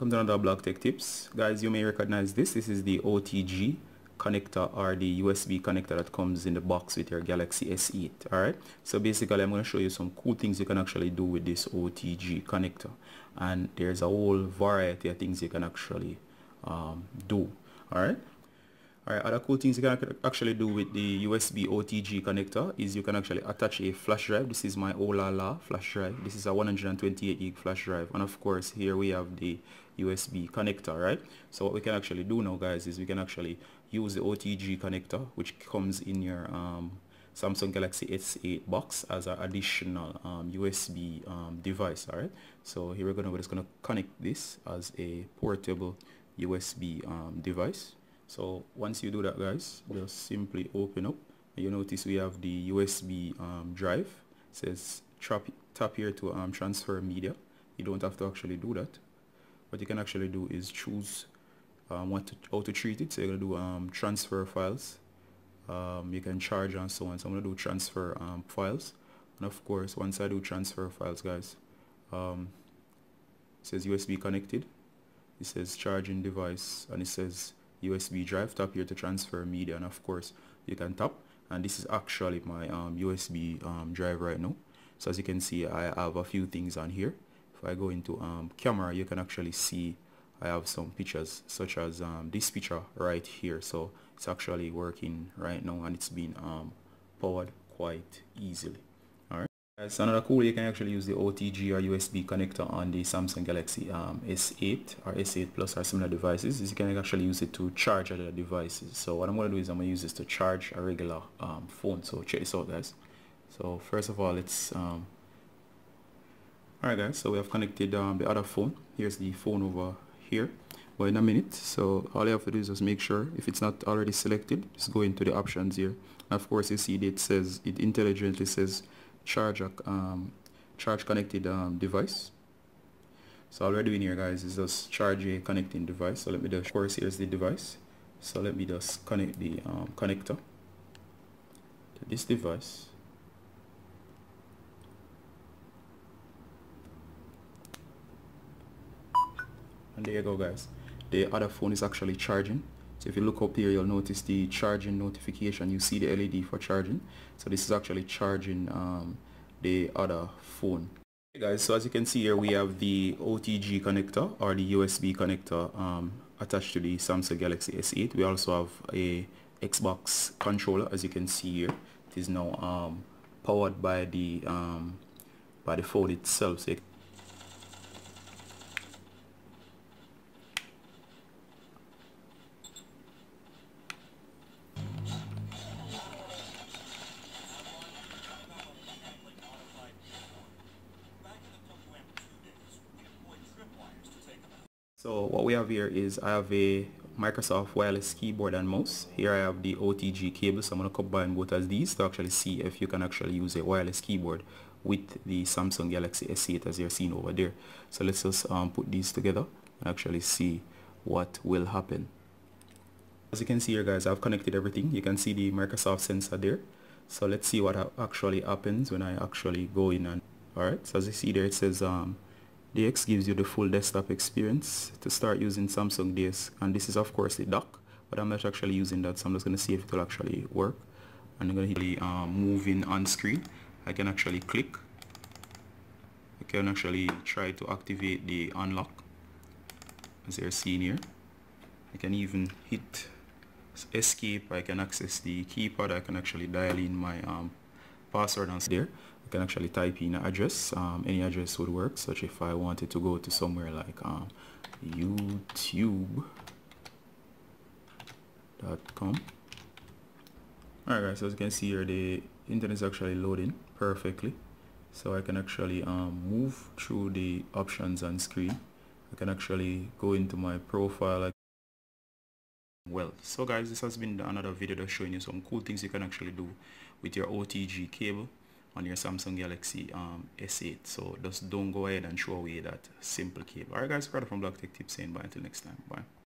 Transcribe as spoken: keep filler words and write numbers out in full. Welcome to another BlogTech Tips. Guys, you may recognize this. This is the O T G connector or the U S B connector that comes in the box with your Galaxy S eight. Alright, so basically I'm going to show you some cool things you can actually do with this O T G connector. And there's a whole variety of things you can actually um, do. Alright. Alright, other cool things you can actually do with the U S B O T G connector is you can actually attach a flash drive. This is my Olala flash drive. This is a one hundred twenty-eight gig flash drive. And of course, here we have the U S B connector, right? So what we can actually do now, guys, is we can actually use the O T G connector, which comes in your um, Samsung Galaxy S eight box as an additional um, U S B um, device, alright? So here we're gonna, we're just gonna connect this as a portable U S B um, device. So once you do that, guys, just simply open up. You notice we have the U S B um, drive. It says trap, tap here to um, transfer media. You don't have to actually do that. What you can actually do is choose um, what to, how to treat it. So you're going to do um, transfer files. Um, you can charge and so on. So I'm going to do transfer um, files. And of course, once I do transfer files, guys, um, it says U S B connected. It says charging device and it says U S B drive. Tap here to transfer media, and of course you can tap, and this is actually my um, U S B um, drive right now. So as you can see, I have a few things on here. If I go into um, camera, you can actually see I have some pictures, such as um, this picture right here. So it's actually working right now, and it's been um, powered quite easily. So another cool way you can actually use the O T G or U S B connector on the Samsung Galaxy um, S eight or S eight Plus or similar devices is you can actually use it to charge other devices. So what I'm going to do is I'm going to use this to charge a regular um, phone. So check this out, guys. So first of all, let's... Um, Alright guys, so we have connected um, the other phone. Here's the phone over here. Well, in a minute, so all you have to do is just make sure if it's not already selected, just go into the options here. And of course, you see that it says, it intelligently says charge um, charge connected um, device. So all we're doing here, guys, is just charge a connecting device. So let me just, of course, here's the device. So let me just connect the um, connector to this device. And there you go, guys. The other phone is actually charging. So if you look up here, you'll notice the charging notification. You see the L E D for charging. So this is actually charging um, the other phone. Hey guys, so as you can see here, we have the O T G connector or the U S B connector um, attached to the Samsung Galaxy S eight. We also have a Xbox controller, as you can see here. It is now um, powered by the um, by the phone itself. So So what we have here is I have a Microsoft wireless keyboard and mouse. Here I have the O T G cable, so I'm going to combine both of these to actually see if you can actually use a wireless keyboard with the Samsung Galaxy S eight as you're seeing over there. So let's just um, put these together and actually see what will happen. As you can see here, guys, I've connected everything. You can see the Microsoft sensor there. So let's see what actually happens when I actually go in. And alright, so as you see there, it says um, DeX gives you the full desktop experience to start using Samsung DeX, and this is of course the dock, but I'm not actually using that, so I'm just going to see if it will actually work. And I'm going to hit the um, moving on screen. I can actually click. I can actually try to activate the unlock, as you're seeing here. I can even hit escape. I can access the keypad. I can actually dial in my um, password on there. I can actually type in an address. Um, any address would work, such if I wanted to go to somewhere like um, YouTube dot com. Alright guys, so as you can see here, the internet is actually loading perfectly. So I can actually um, move through the options on screen. I can actually go into my profile. Well, so guys, this has been another video that's showing you some cool things you can actually do with your O T G cable on your Samsung Galaxy um, S eight. So just don't go ahead and throw away that simple cable. Alright guys, Ricardo from BlogTechTips saying bye until next time. Bye.